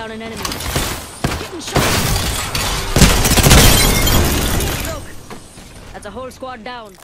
down an enemy. Getting shot. That's a whole squad down.